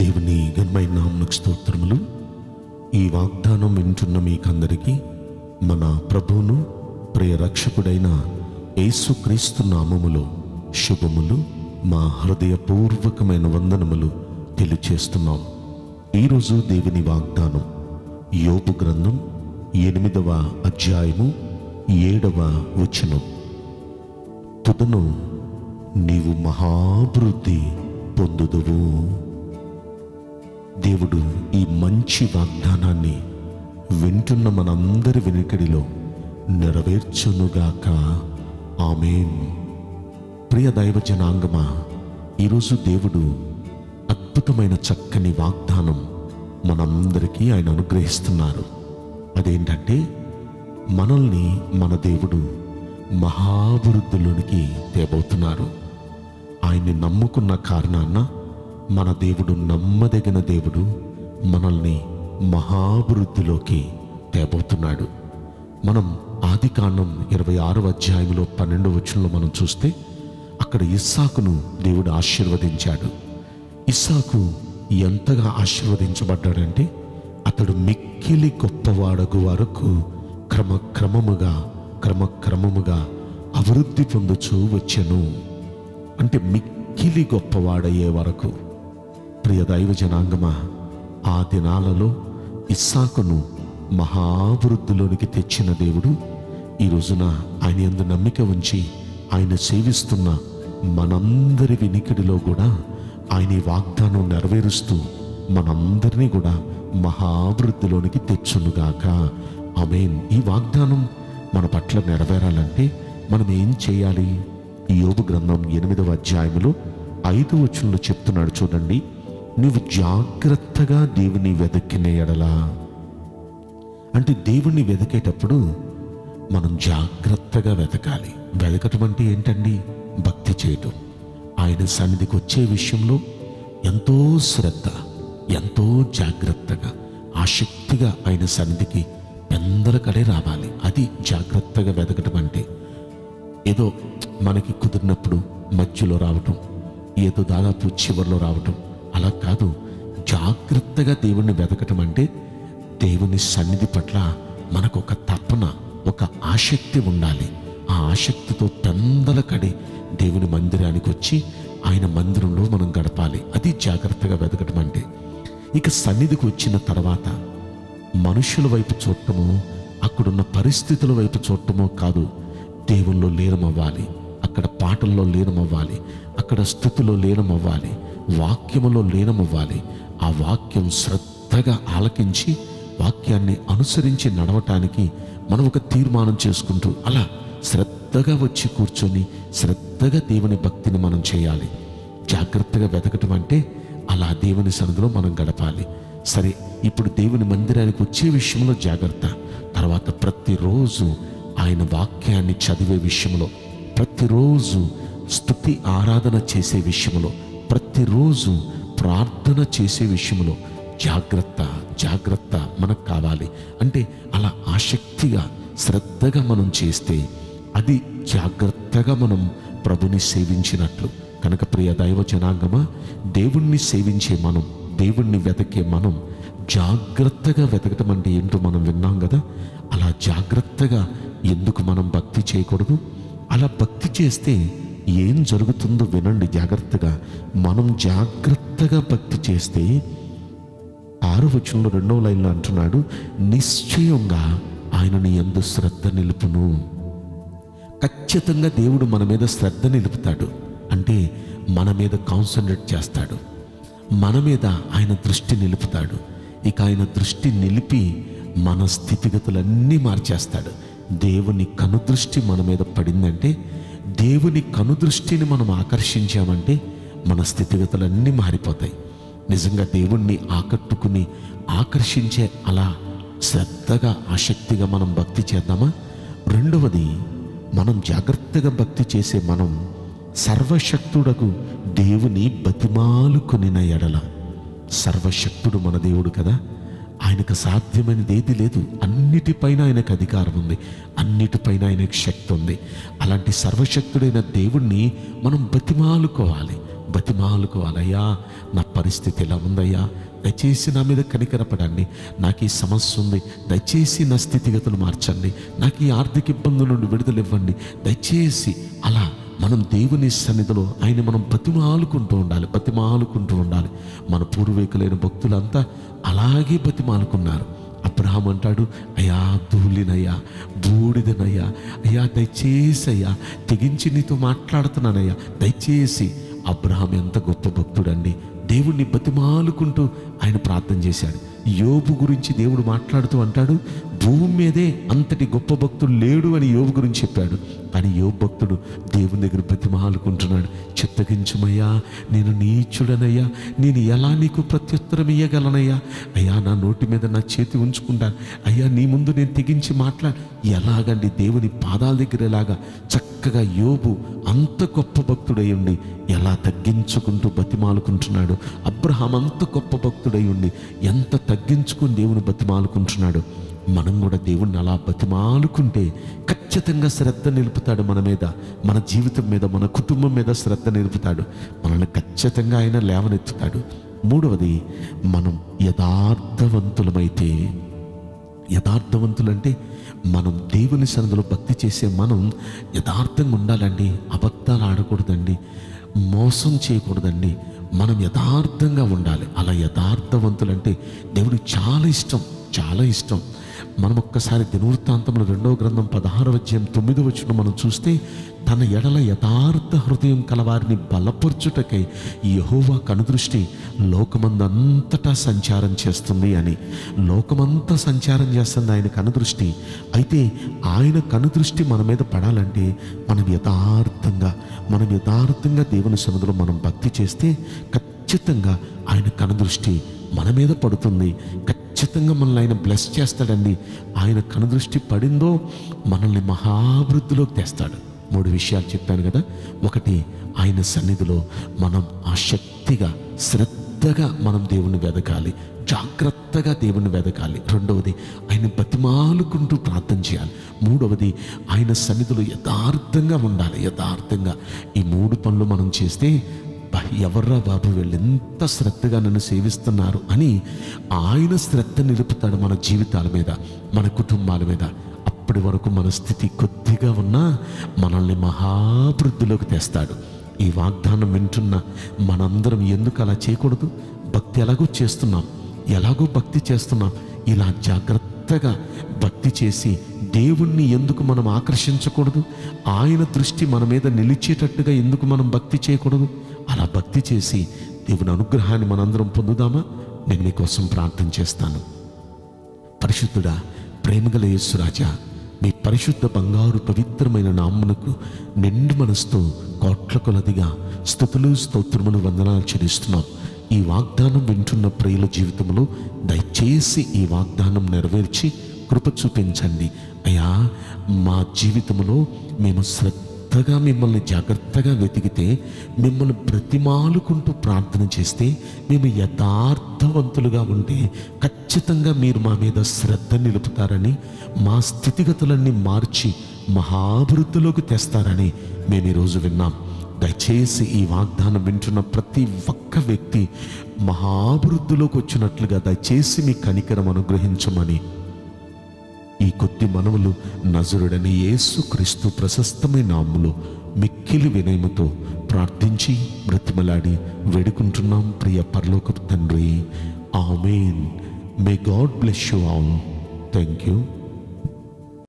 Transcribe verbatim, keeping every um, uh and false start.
దేవుని ఘనమైన నామమునకు స్తోత్రములు। ఈ వాగ్దానం వింటున్న మీకందరికీ మన ప్రభువును ప్రియ రక్షకుడైన యేసుక్రీస్తు నామములో శుభములు, మా హృదయపూర్వకమైన వందనములు తెలియజేస్తున్నాం। ఈరోజు దేవుని వాగ్దానం యోబు గ్రంథం ఎనిమిదవ అధ్యాయము ఏడవ వచనం, తుదను నీవు మహాభివృద్ధి పొందుదువు। దేవుడు ఈ మంచి వాగ్దానాన్ని వింటున్న మనందరి వెనుకడిలో నెరవేర్చునుగాక, ఆమేన్। ప్రియ దైవ జనాంగమా, ఈరోజు దేవుడు అద్భుతమైన చక్కని వాగ్దానం మనందరికీ ఆయన అనుగ్రహిస్తున్నారు। అదేంటంటే, మనల్ని మన దేవుడు మహాభివృద్ధిలోనికి తేబోతున్నారు। ఆయన్ని నమ్ముకున్న కారణాన మన దేవుడు నమ్మదగిన దేవుడు, మనల్ని మహాభివృద్ధిలోకి తేబోతున్నాడు। మనం ఆదికాండం ఇరవై ఆరవ అధ్యాయంలో పన్నెండవ వచనంలో మనం చూస్తే, అక్కడ ఇస్సాకును దేవుడు ఆశీర్వదించాడు। ఇస్సాకు ఎంతగా ఆశీర్వదించబడ్డాడంటే, అతడు మిక్కిలి గొప్పవాడగు వరకు క్రమక్రమముగా క్రమక్రమముగా అభివృద్ధి పొందుచూ వచ్చెను। అంటే మిక్కిలి గొప్పవాడయ్యే వరకు। ప్రియ దైవ జనాంగమా, ఆ దినాలలో ఇస్సాకును మహాభివృద్ధిలోనికి తెచ్చిన దేవుడు ఈ రోజున ఆయన యందు నమ్మిక ఉంచి ఆయన సేవిస్తున్న మనందరి వినికిడిలో కూడా ఆయన వాగ్దానం నెరవేరుస్తూ మనందరినీ కూడా మహాభివృద్ధిలోనికి తెచ్చునుగాక, ఆమేన్। ఈ వాగ్దానం మన పట్ల నెరవేరాలంటే మనం ఏం చేయాలి? యోబు గ్రంథం ఎనిమిదవ అధ్యాయములో ఐదు వచనంలో చెప్తున్నాడు, చూడండి, నువ్వు జాగ్రత్తగా దేవుని వెదకిన ఎడలా। అంటే దేవుణ్ణి వెతికేటప్పుడు మనం జాగ్రత్తగా వెతకాలి। వెతకటం అంటే ఏంటండి? భక్తి చేయటం, ఆయన సన్నిధికి వచ్చే విషయంలో ఎంతో శ్రద్ధ, ఎంతో జాగ్రత్తగా ఆసక్తిగా ఆయన సన్నిధికి పెందలకడే రావాలి। అది జాగ్రత్తగా వెతకటం అంటే ఏదో మనకి కుదిరినప్పుడు మధ్యలో రావటం, ఏదో దాదాపు చివరిలో రావటం అలా కాదు। జాగ్రత్తగా దేవుణ్ణి వెతకటం అంటే దేవుని సన్నిధి పట్ల మనకు ఒక తపన, ఒక ఆసక్తి ఉండాలి। ఆ ఆసక్తితో పెందలకడి దేవుని మందిరానికి వచ్చి ఆయన మందిరంలో మనం గడపాలి। అది జాగ్రత్తగా వెతకటం అంటే। ఇక సన్నిధికి వచ్చిన తర్వాత మనుషుల వైపు చూడటము, అక్కడున్న పరిస్థితుల వైపు చూడటమో కాదు, దేవుల్లో లీనమవ్వాలి, అక్కడ పాటల్లో లీనమవ్వాలి, అక్కడ స్థుతిలో లీనమవ్వాలి, వాక్యములో లీనమవ్వాలి। ఆ వాక్యం శ్రద్ధగా ఆలకించి వాక్యాన్ని అనుసరించి నడవటానికి మనం ఒక తీర్మానం చేసుకుంటూ అలా శ్రద్ధగా వచ్చి కూర్చొని శ్రద్ధగా దేవుని భక్తిని మనం చేయాలి। జాగ్రత్తగా వెతకటం అంటే అలా దేవుని సన్నిధిలో మనం గడపాలి। సరే, ఇప్పుడు దేవుని మందిరానికి వచ్చే విషయంలో జాగ్రత్త, తర్వాత ప్రతిరోజు ఆయన వాక్యాన్ని చదివే విషయంలో, ప్రతిరోజు స్తుతి ఆరాధన చేసే విషయంలో, ప్రతిరోజు ప్రార్థన చేసే విషయంలో జాగ్రత్త జాగ్రత్త మనకు కావాలి। అంటే అలా ఆసక్తిగా శ్రద్ధగా మనం చేస్తే అది జాగ్రత్తగా మనం ప్రభుని సేవించినట్లు కనుక ప్రియ దైవ జనాంగమా, దేవుణ్ణి సేవించే మనం, దేవుణ్ణి వెతకే మనం జాగ్రత్తగా వెతకటం అంటే ఏంటో మనం విన్నాం కదా। అలా జాగ్రత్తగా ఎందుకు మనం భక్తి చేయకూడదు? అలా భక్తి చేస్తే ఏం జరుగుతుందో వినండి జాగ్రత్తగా। మనం జాగ్రత్తగా భక్తి చేస్తే ఆరో వచనంలో రెండవ లైన్లో అంటున్నాడు, నిశ్చయంగా ఆయనని యందు శ్రద్ధ నిలుపును। ఖచ్చితంగా దేవుడు మన మీద శ్రద్ధ నిలుపుతాడు, అంటే మన మీద కాన్సన్ట్రేట్ చేస్తాడు, మన మీద ఆయన దృష్టి నిలుపుతాడు। ఇక ఆయన దృష్టి నిలిపి మన స్థితిగతులన్నీ మార్చేస్తాడు। దేవుని కనుదృష్టి మన మీద పడిందంటే, దేవుని కనుదృష్టిని మనం ఆకర్షించామంటే మన స్థితిగతులన్నీ మారిపోతాయి। నిజంగా దేవుణ్ణి ఆకట్టుకుని ఆకర్షించే అలా శ్రద్ధగా ఆసక్తిగా మనం భక్తి చేద్దామా? రెండవది, మనం జాగ్రత్తగా భక్తి చేసే మనం సర్వశక్తుడకు దేవుని బతిమాలుకొనిన ఎడల। సర్వశక్తుడు మన దేవుడు కదా, ఆయనకు సాధ్యమైనది ఏది లేదు, అన్నిటిపైన ఆయనకు అధికారం ఉంది, అన్నిటిపైన ఆయనకు శక్తి ఉంది। అలాంటి సర్వశక్తుడైన దేవుణ్ణి మనం బతిమాలుకోవాలి, బతిమాలుకోవాలయ్యా, నా పరిస్థితి ఇలా ఉందయ్యా, దయచేసి నా మీద కనికరపడండి, నాకు ఈ సమస్య ఉంది, దయచేసి నా స్థితిగతులు మార్చండి, నాకు ఈ ఆర్థిక ఇబ్బందుల నుండి విడుదల ఇవ్వండి దయచేసి. అలా మనం దేవుని సన్నిధిలో ఆయన మనం బతిమాలుకుంటూ ఉండాలి, బతిమాలుకుంటూ ఉండాలి. మన పూర్వీకులైన భక్తులంతా అలాగే బతిమాలుకున్నారు. అబ్రహాం అంటాడు, అయ్యా ధూళినయ్యా, బూడిదనయ్యా, అయ్యా దయచేసి అయ్యా, తెగించి నీతో మాట్లాడుతున్నానయ్యా దయచేసి. అబ్రహాం ఎంత గొప్ప భక్తుడండి, దేవుణ్ణి బతిమాలుకుంటూ ఆయన ప్రార్థన చేశాడు. యోబు గురించి దేవుడు మాట్లాడుతూ అంటాడు, భూమి మీదే అంతటి గొప్ప భక్తుడు లేడు అని యోబు గురించి చెప్పాడు. కానీ యోబు భక్తుడు దేవుని దగ్గర బతిమాలుకుంటున్నాడు, చిత్తగించమయ్యా, నేను నీచుడనయ్యా, నేను ఎలా నీకు ప్రత్యుత్తరం ఇయ్యగలనయ్యా, అయ్యా నా నోటి మీద నా చేతి ఉంచుకుంటాను, అయ్యా నీ ముందు నేను తెగించి మాట్లాడు. ఎలాగండి దేవుని పాదాల దగ్గర ఎలాగా చక్కగా యోబు అంత గొప్ప భక్తుడై ఉండి ఎలా తగ్గించుకుంటూ బతిమాలుకుంటున్నాడు. అబ్రహాం అంత గొప్ప భక్తుడై ఉండి ఎంత తగ్గించుకుని దేవుని బతిమాలుకుంటున్నాడు. మనం కూడా దేవుణ్ణి అలా బతిమాలుకుంటే ఖచ్చితంగా శ్రద్ధ నిలుపుతాడు మన మీద, మన జీవితం మీద, మన కుటుంబం మీద శ్రద్ధ నిలుపుతాడు, మనల్ని ఖచ్చితంగా ఆయన లేవనెత్తుతాడు. మూడవది, మనం యథార్థవంతులమైతే, యథార్థవంతులంటే మనం దేవుని సన్నిధిలో భక్తి చేసే మనం యథార్థంగా ఉండాలండి, అబద్ధాలు ఆడకూడదండి, మోసం చేయకూడదండి, మనం యథార్థంగా ఉండాలి. అలా యథార్థవంతులంటే దేవుడికి చాలా ఇష్టం, చాలా ఇష్టం. మనం ఒక్కసారి దినవృత్తాంతంలో రెండవ గ్రంథం పదహారవ అధ్యాయం తొమ్మిదవ వచనం మనం చూస్తే, తన ఎడల యథార్థ హృదయం కలవారిని బలపరచుటకై యెహోవా కనుదృష్టి లోకమందంతటా సంచారం చేస్తుంది అని. లోకమంతా సంచారం చేస్తుంది ఆయన కనుదృష్టి. అయితే ఆయన కనుదృష్టి మన మీద పడాలంటే మనం యథార్థంగా మనం యథార్థంగా దేవుని సన్నిధిలో మనం భక్తి చేస్తే ఖచ్చితంగా ఆయన కనుదృష్టి మన మీద పడుతుంది, ఖచ్చితంగా మనల్ని ఆయన బ్లెస్ చేస్తాడండి. ఆయన కనుదృష్టి పడిందో మనల్ని మహావృద్ధిలోకి తెస్తాడు. మూడు విషయాలు చెప్పాను కదా, ఒకటి ఆయన సన్నిధిలో మనం ఆసక్తిగా శ్రద్ధగా మనం దేవుని వెదకాలి, జాగ్రత్తగా దేవుని వెదకాలి. రెండవది ఆయన బతిమాలుకుంటూ ప్రార్థన చేయాలి. మూడవది ఆయన సన్నిధిలో యథార్థంగా ఉండాలి, యథార్థంగా. ఈ మూడు పనులు మనం చేస్తే ఎవర్రా బాబు వీళ్ళు ఎంత శ్రద్ధగా నన్ను సేవిస్తున్నారు అని ఆయన శ్రద్ధ నిలుపుతాడు మన జీవితాల మీద, మన కుటుంబాల మీద. అప్పటి వరకు మన స్థితి కొద్దిగా ఉన్నా మనల్ని మహావృద్ధిలోకి తెస్తాడు. ఈ వాగ్దానం వింటున్న మనందరం ఎందుకు అలా చేయకూడదు? భక్తి ఎలాగో చేస్తున్నాం, ఎలాగో భక్తి చేస్తున్నాం, ఇలా జాగ్రత్తగా భక్తి చేసి దేవుణ్ణి ఎందుకు మనం ఆకర్షించకూడదు? ఆయన దృష్టి మన మీద నిలిచేటట్టుగా ఎందుకు మనం భక్తి చేయకూడదు? అలా భక్తి చేసి దేవుని అనుగ్రహాన్ని మనందరం పొందుదామా? నేను మీకోసం ప్రార్థన చేస్తాను. పరిశుద్ధుడా, ప్రేమగల యేసురాజా, మీ పరిశుద్ధ బంగారు పవిత్రమైన నామమునకు నిండు మనసుతో కోట్ల కొలదిగా స్తుతులు స్తోత్రములు వందనాలు చెల్లిస్తున్నాం. ఈ వాగ్దానం వింటున్న ప్రియుల జీవితంలో దయచేసి ఈ వాగ్దానం నెరవేర్చి కృప చూపించండి అయ్యా. మా జీవితంలో మేము శ్రద్ధ గా మిమ్మల్ని జాగ్రత్తగా వెతికితే, మిమ్మల్ని బ్రతిమాలుకుంటూ ప్రార్థన చేస్తే, మేము యథార్థవంతులుగా ఉంటే ఖచ్చితంగా మీరు మా మీద శ్రద్ధ నిలుపుతారని, మా స్థితిగతులన్నీ మార్చి మహాభివృద్ధిలోకి తెస్తారని మేము ఈరోజు విన్నాం. దయచేసి ఈ వాగ్దానం వింటున్న ప్రతి ఒక్క వ్యక్తి మహాభివృద్ధిలోకి వచ్చినట్లుగా దయచేసి మీ కనికరం అనుగ్రహించమని ఈ కొద్ది మనవులు నజరుడని యేసు క్రీస్తు ప్రశస్తమైన నామములో మిక్కిలి వినయముతో ప్రార్థించి బ్రతిమలాడి వేడుకుంటున్నాం ప్రియ పరలోకపు తండ్రి. Amen. May God bless you all. Thank you.